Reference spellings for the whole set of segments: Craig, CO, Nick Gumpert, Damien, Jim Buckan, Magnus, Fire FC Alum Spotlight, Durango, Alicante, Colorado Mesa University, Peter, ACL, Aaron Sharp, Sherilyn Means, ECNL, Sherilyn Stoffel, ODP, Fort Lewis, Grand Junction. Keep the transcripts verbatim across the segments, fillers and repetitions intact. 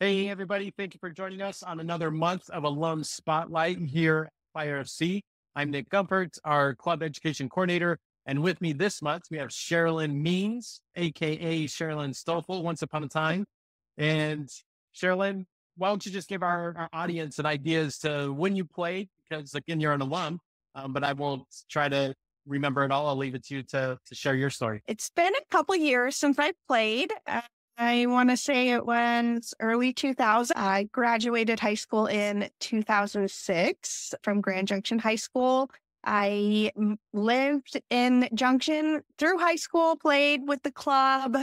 Hey, everybody. Thank you for joining us on another month of Alum Spotlight here at Fire F C. I'm Nick Gumpert, our club education coordinator. And with me this month, we have Sherilyn Means, a k a. Sherilyn Stoffel, once upon a time. And Sherilyn, why don't you just give our, our audience an idea as to when you played, because again, you're an alum, um, but I won't try to remember it all. I'll leave it to you to, to share your story. It's been a couple years since I played. Uh, I want to say it was early two thousands. I graduated high school in two thousand six from Grand Junction High School. I lived in Junction through high school, played with the club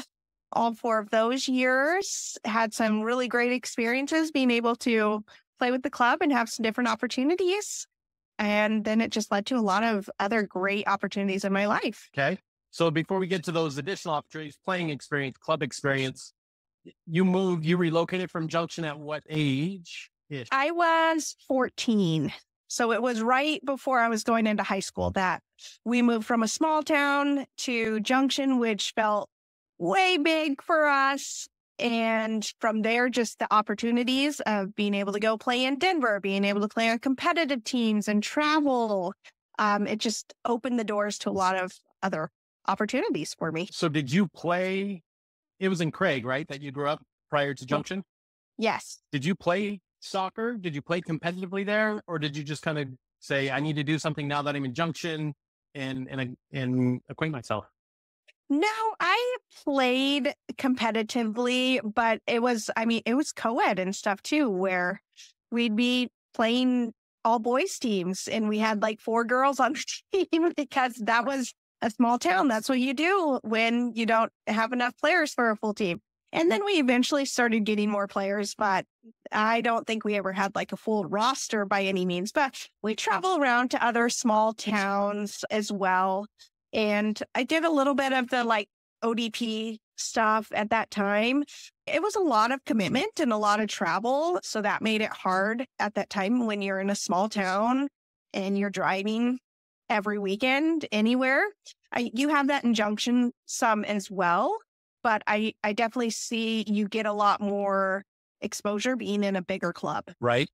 all four of those years, had some really great experiences being able to play with the club and have some different opportunities. And then it just led to a lot of other great opportunities in my life. Okay. So before we get to those additional opportunities, playing experience, club experience, you moved, you relocated from Junction at what age? I was fourteen. So it was right before I was going into high school that we moved from a small town to Junction, which felt way big for us. And from there, just the opportunities of being able to go play in Denver, being able to play on competitive teams and travel. Um, it just opened the doors to a lot of other opportunities for me. So did you play, it was in Craig, right, that you grew up prior to Junction? Yes. Did you play soccer? Did you play competitively there? Or did you just kind of say, I need to do something now that I'm in Junction and, and, and acquaint myself? No, I played competitively, but it was, I mean, it was co-ed and stuff too, where we'd be playing all boys teams and we had like four girls on the team because that was a small town. That's what you do when you don't have enough players for a full team. And then we eventually started getting more players, but I don't think we ever had like a full roster by any means, but we travel around to other small towns as well. And I did a little bit of the like O D P stuff at that time. It was a lot of commitment and a lot of travel. So that made it hard at that time when you're in a small town and you're driving every weekend anywhere. I, you have that in Junction some as well, but I, I definitely see you get a lot more exposure being in a bigger club. Right.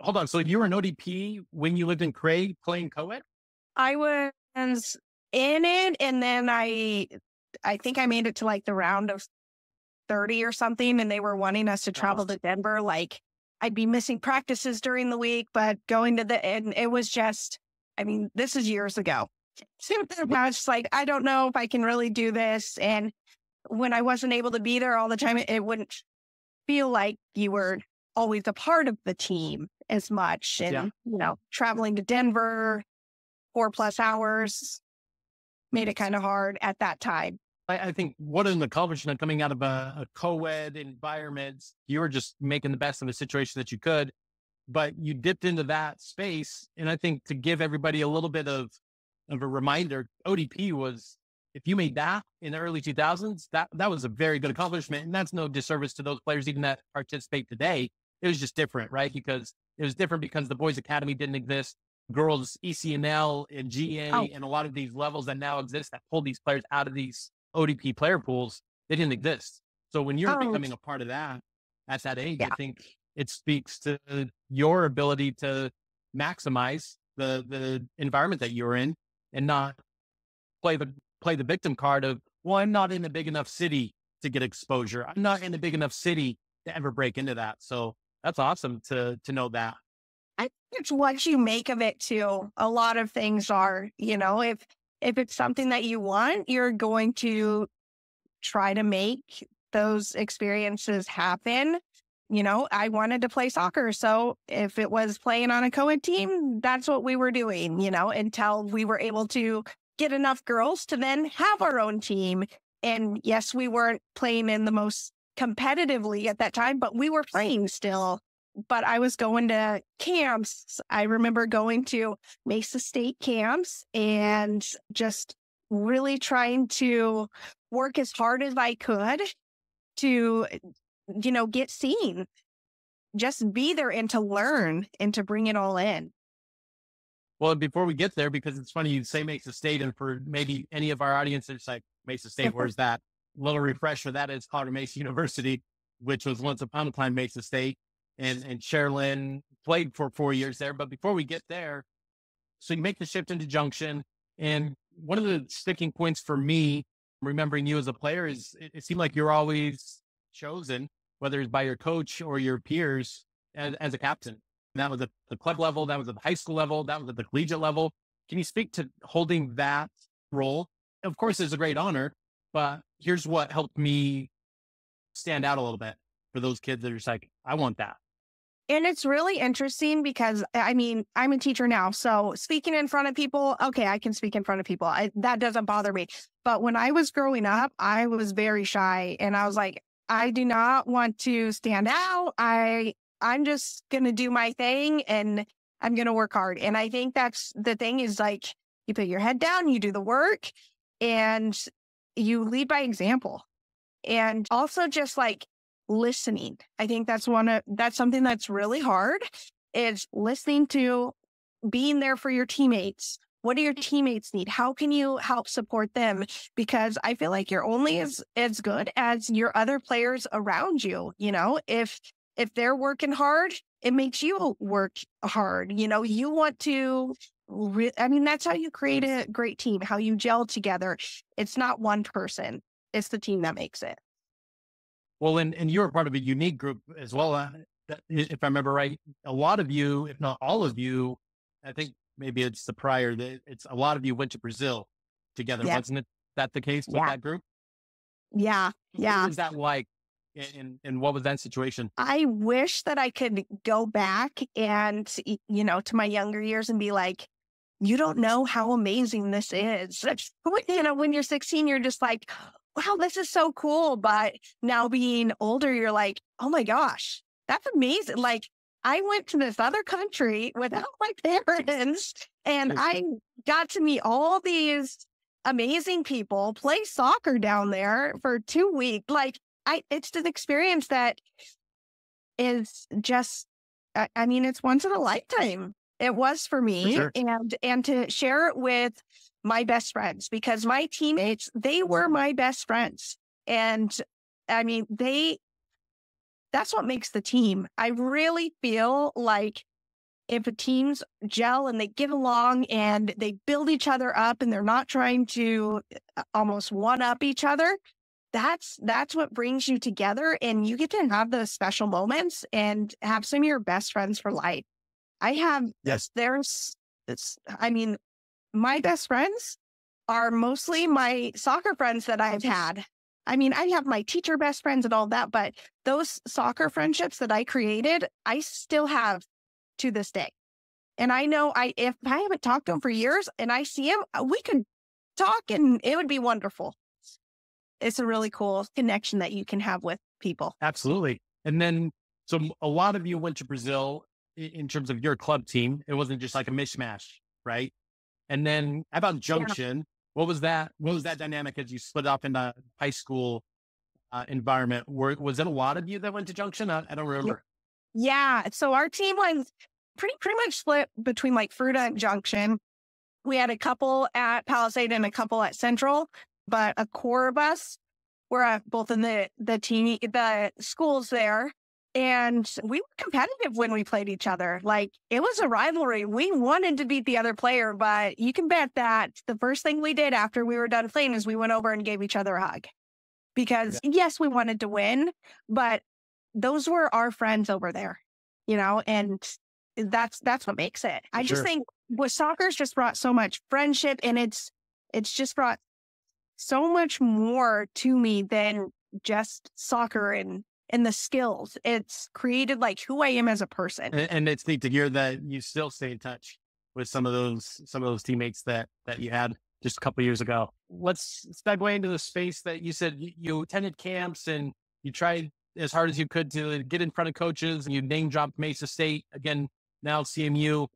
Hold on. So you were an O D P when you lived in Craig playing co-ed? I was in it, and then I I think I made it to like the round of thirty or something, and they were wanting us to travel to Denver. Like, I'd be missing practices during the week, but going to the, and it was just, I mean, this is years ago. So I was just like, I don't know if I can really do this. And when I wasn't able to be there all the time, it, it wouldn't feel like you were always a part of the team as much. And, yeah. you know, traveling to Denver, four plus hours, made it kind of hard at that time. I, I think what an accomplishment coming out of a, a co-ed environment. You were just making the best of the situation that you could, but you dipped into that space. And I think to give everybody a little bit of, of a reminder, O D P was, if you made that in the early two thousands, that, that was a very good accomplishment. And that's no disservice to those players, even that participate today. It was just different, right? Because it was different because the Boys Academy didn't exist. Girls E C N L and G A oh. and a lot of these levels that now exist that pull these players out of these O D P player pools, they didn't exist. So when you're oh. becoming a part of that at that age, yeah. I think it speaks to your ability to maximize the the environment that you're in and not play the play the victim card of, well, I'm not in a big enough city to get exposure. I'm not in a big enough city to ever break into that. So that's awesome to to know that. I think it's what you make of it too. A lot of things are, you know, if, if it's something that you want, you're going to try to make those experiences happen. You know, I wanted to play soccer. So if it was playing on a co-ed team, that's what we were doing, you know, until we were able to get enough girls to then have our own team. And yes, we weren't playing in the most competitively at that time, but we were playing still. But I was going to camps. I remember going to Mesa State camps and just really trying to work as hard as I could to, you know, get seen, just be there and to learn and to bring it all in. Well, before we get there, because it's funny you say Mesa State, and for maybe any of our audience, it's like Mesa State, where's that? Little refresher, that is Colorado Mesa University. which was Once Upon a Time Mesa State. And, and Sherilyn played for four years there. But before we get there, so you make the shift into Junction. And one of the sticking points for me, remembering you as a player, is it, it seemed like you're always chosen, whether it's by your coach or your peers, as, as a captain. And that was at the club level. That was at the high school level. That was at the collegiate level. Can you speak to holding that role? Of course, it's a great honor, but here's what helped me stand out a little bit for those kids that are just like, I want that. And it's really interesting because, I mean, I'm a teacher now, so speaking in front of people, okay, I can speak in front of people. I, that doesn't bother me. But when I was growing up, I was very shy, and I was like, I do not want to stand out. I, I'm just going to do my thing, and I'm going to work hard. And I think that's the thing is, like, you put your head down, you do the work, and you lead by example. And also just like listening. I think that's one of, that's something that's really hard is listening to being there for your teammates. What do your teammates need? How can you help support them? Because I feel like you're only as, as good as your other players around you. You know, if, if they're working hard, it makes you work hard. You know, you want to, re- I mean, that's how you create a great team, how you gel together. It's not one person. It's the team that makes it. Well, and, and you're part of a unique group as well. Uh, that, if I remember right, a lot of you, if not all of you, I think maybe it's the prior, that it's a lot of you went to Brazil together. Yeah. Wasn't it that the case with yeah. that group? Yeah. Yeah. What was that like? And, and what was that situation? I wish that I could go back and, you know, to my younger years and be like, you don't know how amazing this is. You know, when you're sixteen, you're just like, wow, this is so cool. But now being older, you're like, oh my gosh, that's amazing. Like, I went to this other country without my parents and I got to meet all these amazing people, play soccer down there for two weeks. Like, I, it's an experience that is just, I, I mean, it's once in a lifetime. It was for me. For sure. and, and to share it with my best friends, because my teammates, they were my best friends. And I mean, they, that's what makes the team. I really feel like if a team's gel and they get along and they build each other up and they're not trying to almost one up each other, that's, that's what brings you together. And you get to have those special moments and have some of your best friends for life. I have, yes, there's, it's, I mean, my best friends are mostly my soccer friends that I've had. I mean, I have my teacher best friends and all that, but those soccer friendships that I created, I still have to this day. And I know I if I haven't talked to them for years and I see them, we could talk and it would be wonderful. It's a really cool connection that you can have with people. Absolutely. And then, so a lot of you went to Brazil in terms of your club team. It wasn't just like a mishmash, right? And then about Junction, yeah. what was that? What was that dynamic as you split up in the high school uh, environment? Were, was it a lot of you that went to Junction? I, I don't remember. Yeah. So our team was pretty pretty much split between like Fruta and Junction. We had a couple at Palisade and a couple at Central, but a core of us were uh, both in the the team the schools there. And we were competitive when we played each other. Like, it was a rivalry. We wanted to beat the other player, but you can bet that the first thing we did after we were done playing is we went over and gave each other a hug. Because yeah. yes, we wanted to win, but those were our friends over there, you know, and that's, that's what makes it. I sure. just think with soccer's just brought so much friendship, and it's, it's just brought so much more to me than just soccer and and the skills. It's created like who I am as a person. And, and it's neat to hear that you still stay in touch with some of those, some of those teammates that, that you had just a couple of years ago. Let's segue into the space that you said you, you attended camps and you tried as hard as you could to get in front of coaches and you name dropped Mesa State again, now C M U,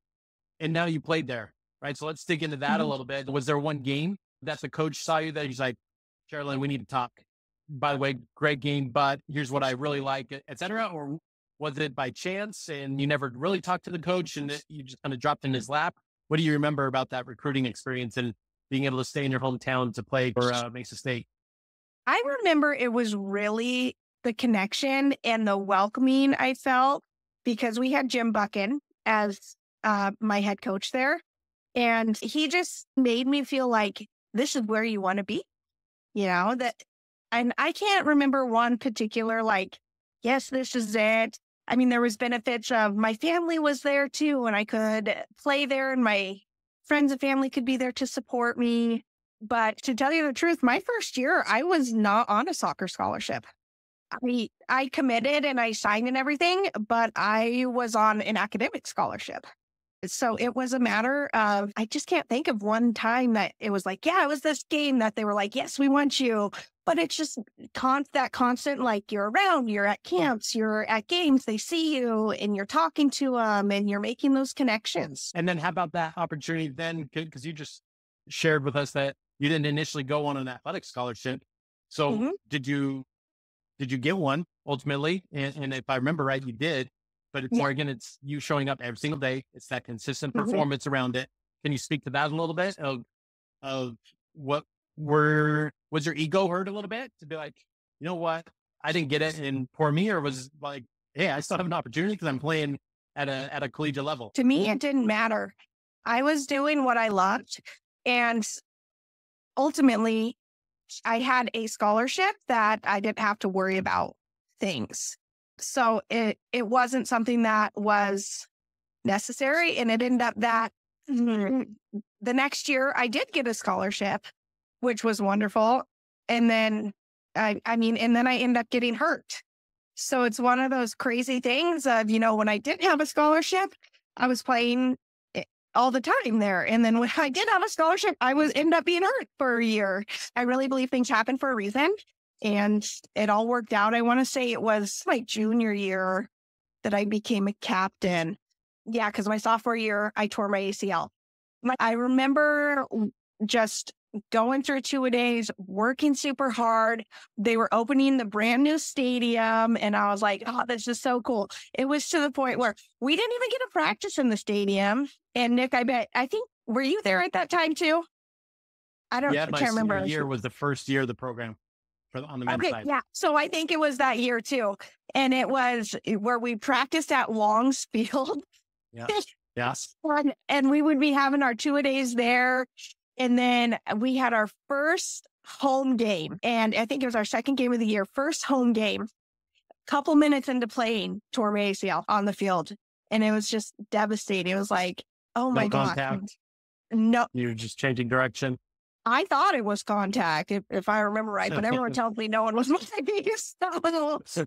and now you played there, right? So let's dig into that mm-hmm. a little bit. Was there one game that the coach saw you that he's like, Sherilyn, we need to talk? By the way, great game, but here's what I really like, et cetera? Or was it by chance and you never really talked to the coach and you just kind of dropped in his lap? What do you remember about that recruiting experience and being able to stay in your hometown to play for uh, Mesa State? I remember it was really the connection and the welcoming I felt, because we had Jim Buckan as uh, my head coach there. And he just made me feel like this is where you want to be, you know, that, and I can't remember one particular, like, yes, this is it. I mean, there was benefits of my family was there too, and I could play there and my friends and family could be there to support me. But to tell you the truth, my first year, I was not on a soccer scholarship. I, I committed and I signed and everything, but I was on an academic scholarship. So it was a matter of, I just can't think of one time that it was like, yeah, it was this game that they were like, yes, we want you. But it's just con- that constant, like, you're around, you're at camps, you're at games, they see you and you're talking to them and you're making those connections. And then how about that opportunity then? Because you just shared with us that you didn't initially go on an athletic scholarship. So mm-hmm. did you did you get one ultimately? And, and if I remember right, you did. But it's yeah. more, again, it's you showing up every single day. It's that consistent performance mm-hmm. around it. Can you speak to that a little bit of, of what were... Was your ego hurt a little bit to be like, you know what, I didn't get it and poor me? Or was like, hey, I still have an opportunity because I'm playing at a at a collegiate level? To me, it didn't matter. I was doing what I loved. And ultimately, I had a scholarship that I didn't have to worry about things. So it, it wasn't something that was necessary. And it ended up that the next year I did get a scholarship, which was wonderful. And then, I, I mean, and then I end up getting hurt. So it's one of those crazy things of, you know, when I didn't have a scholarship, I was playing all the time there. And then when I did have a scholarship, I was end up being hurt for a year. I really believe things happen for a reason. And it all worked out. I want to say it was my junior year that I became a captain. Yeah, because my sophomore year, I tore my A C L. My, I remember just going through two-a-days, working super hard. They were opening the brand new stadium. And I was like, oh, this is so cool. It was to the point where we didn't even get to practice in the stadium. And Nick, I bet, I think, were you there at that time too? I don't yeah, I can't remember. Yeah, year was the first year of the program for the, on the men's okay, side. Yeah, so I think it was that year too. And it was where we practiced at Long's Field. Yeah, yes. And, and we would be having our two-a-days there. And then we had our first home game. And I think it was our second game of the year, first home game. Couple minutes into playing, tore my A C L on the field. And it was just devastating. It was like, oh my God. No. You're just changing direction. I thought it was contact, if, if I remember right. But everyone tells me no one was multi-piece. So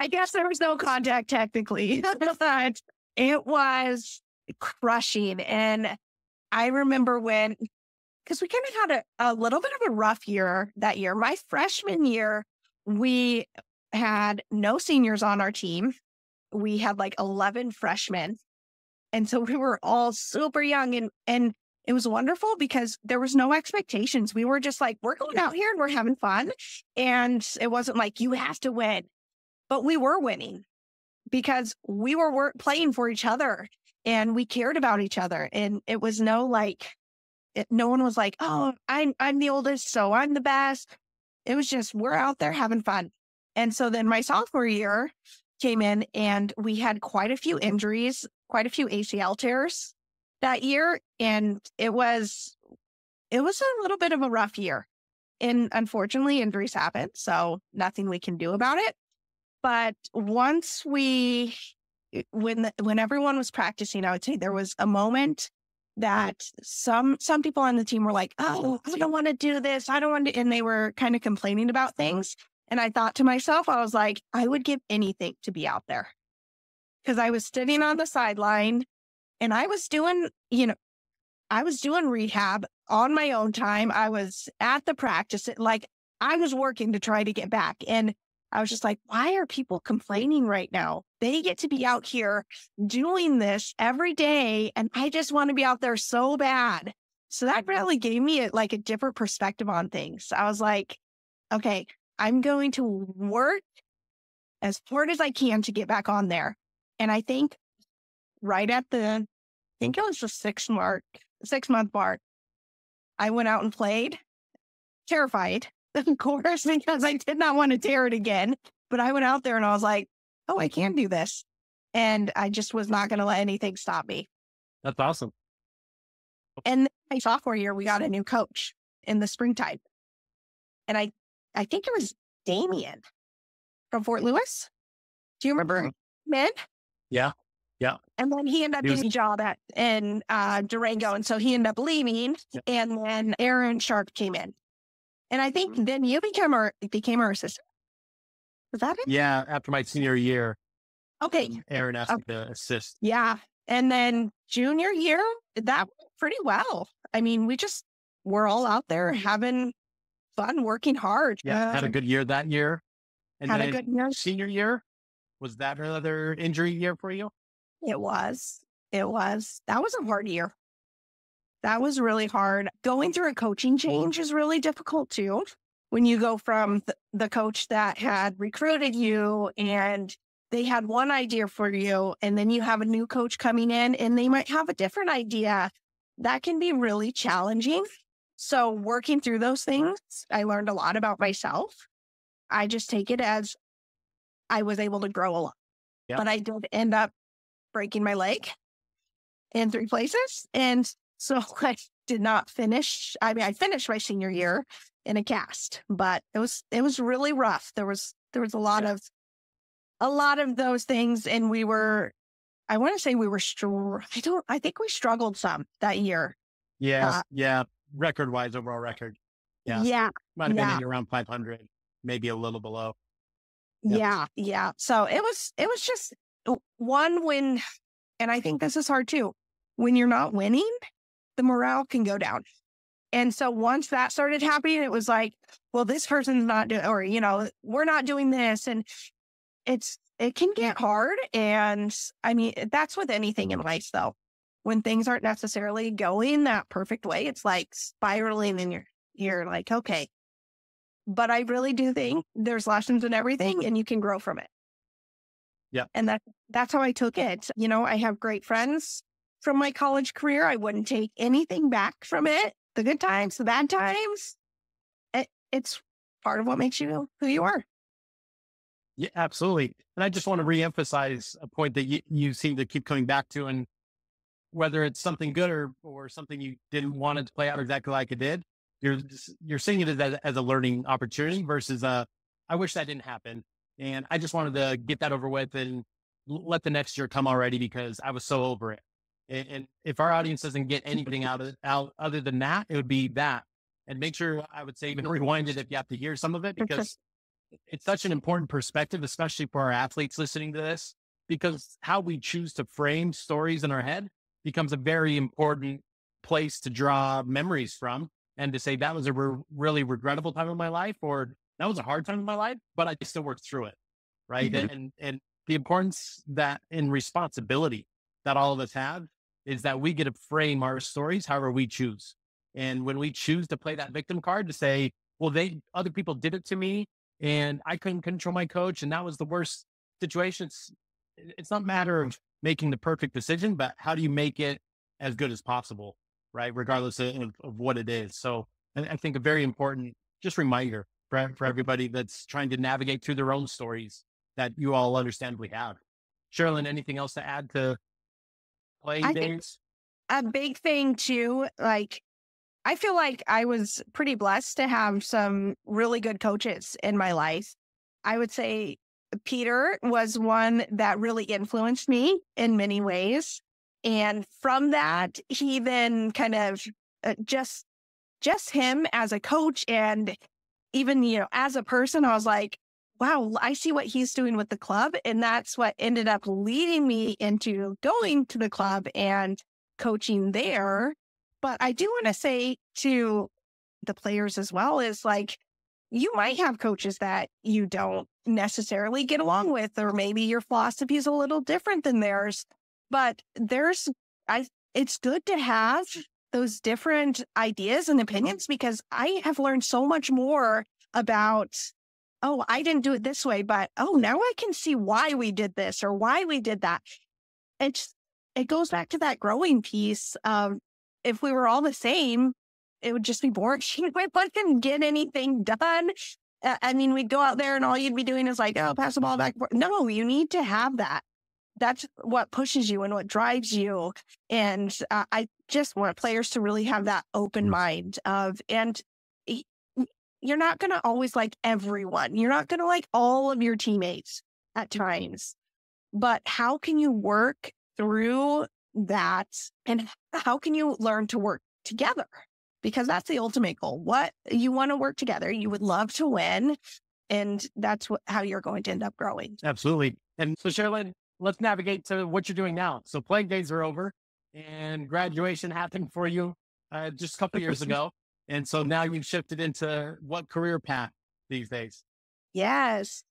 I guess there was no contact technically. But it was crushing. And I remember when... because we kind of had a, a little bit of a rough year that year. My freshman year, we had no seniors on our team. We had like eleven freshmen. And so we were all super young. And, and it was wonderful because there was no expectations. We were just like, we're going out here and we're having fun. And it wasn't like, you have to win. But we were winning because we were, were playing for each other and we cared about each other. And it was no like... It, no one was like, oh, I'm, I'm the oldest, so I'm the best. It was just, we're out there having fun. And so then my sophomore year came in and we had quite a few injuries, quite a few A C L tears that year. And it was, it was a little bit of a rough year. And unfortunately, injuries happen, so nothing we can do about it. But once we, when, the, when everyone was practicing, I would say there was a moment that some some people on the team were like, oh, I don't want to do this. I don't want to. And they were kind of complaining about things. And I thought to myself, I was like, I would give anything to be out there. Because I was sitting on the sideline and I was doing, you know, I was doing rehab on my own time. I was at the practice. Like, I was working to try to get back. And I was just like, why are people complaining right now? They get to be out here doing this every day. And I just want to be out there so bad. So that really gave me a, like a different perspective on things. I was like, okay, I'm going to work as hard as I can to get back on there. And I think right at the, I think it was the six mark, six month mark, I went out and played, terrified. Of course, because I did not want to tear it again. But I went out there and I was like, oh, I can do this. And I just was not going to let anything stop me. That's awesome. And my sophomore year, we got a new coach in the springtime. And I, I think it was Damien from Fort Lewis. Do you remember men? Yeah. Yeah. And then he ended up he was- getting a job at in uh, Durango. And so he ended up leaving. Yeah. And then Aaron Sharp came in. And I think then you became our, became our assistant. Was that it? Yeah. After my senior year. Okay. Aaron asked okay. me to assist. Yeah. And then junior year, that went pretty well. I mean, we just were all out there having fun, working hard. Yeah. Uh, had a good year that year. And had then a good year. Senior year. Was that another injury year for you? It was. It was. That was a hard year. That was really hard. Going through a coaching change is really difficult too. When you go from th- the coach that had recruited you and they had one idea for you, and then you have a new coach coming in and they might have a different idea, that can be really challenging. So working through those things, I learned a lot about myself. I just take it as I was able to grow a lot, yeah. But I did end up breaking my leg in three places. And so I did not finish. I mean, I finished my senior year in a cast, but it was, it was really rough. There was, there was a lot yeah. of, a lot of those things. And we were, I want to say we were, str- I don't, I think we struggled some that year. Yeah. Uh, yeah. Record wise, overall record. Yeah. Yeah. Might've yeah. been in around five hundred, maybe a little below. Yep. Yeah. Yeah. So it was, it was just one win. And I think this is hard too. When you're not winning, the morale can go down. And so once that started happening, it was like, well, this person's not doing, or, you know, we're not doing this. And it's, it can get hard. And I mean, that's with anything in life though. When things aren't necessarily going that perfect way, it's like spiraling and you're, you're like, okay. But I really do think there's lessons in everything and you can grow from it. Yeah. And that, that's how I took it. You know, I have great friends from my college career. I wouldn't take anything back from it. The good times, the bad times. It, it's part of what makes you who you are. Yeah, absolutely. And I just want to reemphasize a point that you, you seem to keep coming back to. And whether it's something good or, or something you didn't want it to play out exactly like it did, You're you're seeing it as, as a learning opportunity versus a, I wish that didn't happen. And I just wanted to get that over with and let the next year come already because I was so over it. And, and if our audience doesn't get anything out of out other than that, it would be that. And make sure, I would say, even rewind it if you have to hear some of it, because it's such an important perspective, especially for our athletes listening to this, because how we choose to frame stories in our head becomes a very important place to draw memories from. And to say that was a re- really regrettable time in my life, or that was a hard time in my life, but I still worked through it, right? Mm-hmm. And and the importance that in responsibility that all of us have is that we get to frame our stories however we choose. And when we choose to play that victim card to say, well, they other people did it to me, and I couldn't control my coach, and that was the worst situation. It's, it's not a matter of making the perfect decision, but how do you make it as good as possible? Right. Regardless of, of what it is. So I think a very important just reminder for, for everybody that's trying to navigate through their own stories that you all understandably have. Sherilyn, anything else to add to playing days? A big thing too, like, I feel like I was pretty blessed to have some really good coaches in my life. I would say Peter was one that really influenced me in many ways. And from that, he then kind of uh, just, just him as a coach and even, you know, as a person, I was like, wow, I see what he's doing with the club. And that's what ended up leading me into going to the club and coaching there. But I do want to say to the players as well is like, you might have coaches that you don't necessarily get along with, or maybe your philosophy is a little different than theirs. But there's, I, it's good to have those different ideas and opinions, because I have learned so much more about, oh, I didn't do it this way, but oh, now I can see why we did this or why we did that. It's, it goes back to that growing piece. Um, if we were all the same, it would just be boring. We wouldn't get anything done. I mean, we'd go out there and all you'd be doing is like, oh, pass the ball back and forth. No, you need to have that. That's what pushes you and what drives you. And uh, I just want players to really have that open mind of, and you're not going to always like everyone. You're not going to like all of your teammates at times. But how can you work through that? And how can you learn to work together? Because that's the ultimate goal. What you want to work together, you would love to win. And that's what, how you're going to end up growing. Absolutely. And so, Sherilyn, let's navigate to what you're doing now. So playing days are over and graduation happened for you uh, just a couple of years ago. And so now you've shifted into what career path these days? Yes.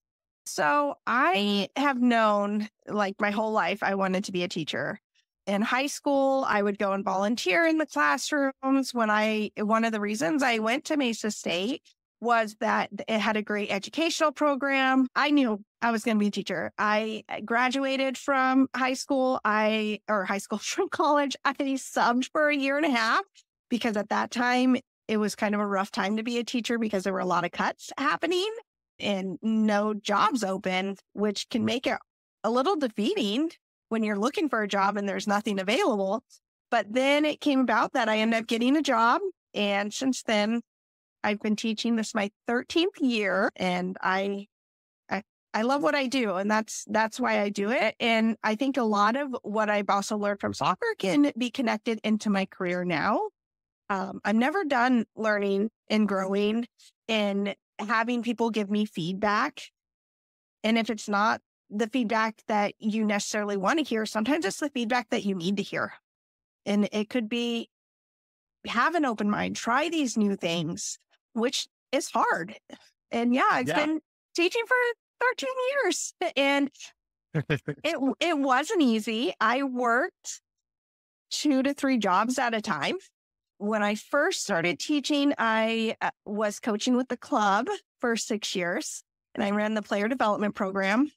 So I have known, like, my whole life, I wanted to be a teacher. In high school, I would go and volunteer in the classrooms. When I, one of the reasons I went to Mesa State was that it had a great educational program. I knew I was going to be a teacher. I graduated from high school, I, or high school from college. I subbed for a year and a half because at that time, it was kind of a rough time to be a teacher because there were a lot of cuts happening and no jobs open, which can make it a little defeating when you're looking for a job and there's nothing available. But then it came about that I ended up getting a job. And since then, I've been teaching. This is my thirteenth year, and I, I, I love what I do. And that's, that's why I do it. And I think a lot of what I've also learned from soccer can be connected into my career now. Um, I'm never done learning and growing and having people give me feedback. And if it's not the feedback that you necessarily want to hear, sometimes it's the feedback that you need to hear. And it could be, have an open mind, try these new things, which is hard. And yeah, I've yeah. been teaching for thirteen years and it it wasn't easy. I worked two to three jobs at a time. When I first started teaching, I was coaching with the club for six years and I ran the player development program,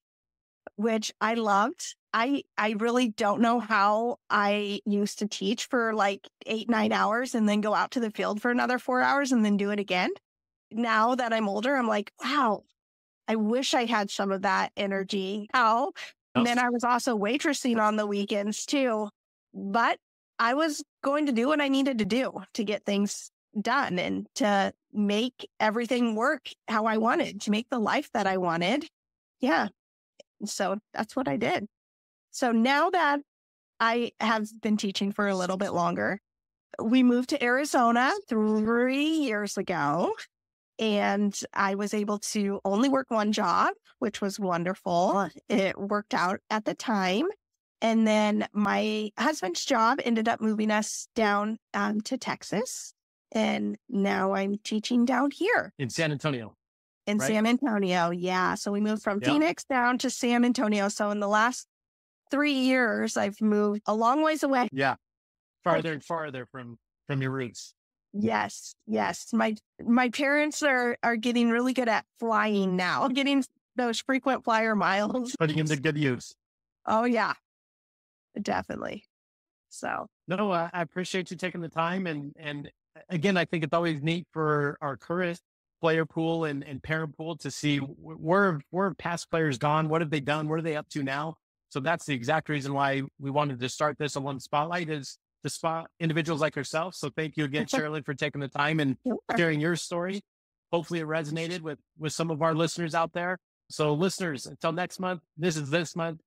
which I loved. I, I really don't know how I used to teach for like eight, nine hours and then go out to the field for another four hours and then do it again. Now that I'm older, I'm like, wow, I wish I had some of that energy. How? And then I was also waitressing on the weekends too, but I was going to do what I needed to do to get things done and to make everything work how I wanted, to make the life that I wanted. Yeah. So that's what I did. So now that I have been teaching for a little bit longer, we moved to Arizona three years ago, and I was able to only work one job, which was wonderful. It worked out at the time. And then my husband's job ended up moving us down um, to Texas. And now I'm teaching down here. In San Antonio. In right? San Antonio, yeah. So we moved from yeah. Phoenix down to San Antonio. So in the last three years, I've moved a long ways away. Yeah, farther and farther from, from your roots. Yes, yes. My my parents are, are getting really good at flying now, getting those frequent flyer miles. Putting them to good use. Oh, yeah. Definitely. So no, I appreciate you taking the time. And, and again, I think it's always neat for our current player pool and, and parent pool to see where, where have past players gone? What have they done? What are they up to now? So that's the exact reason why we wanted to start this on One Spotlight, is to spot individuals like yourself. So thank you again, Sherilyn, for taking the time and sharing your story. Hopefully it resonated with, with some of our listeners out there. So listeners, until next month, this is this month.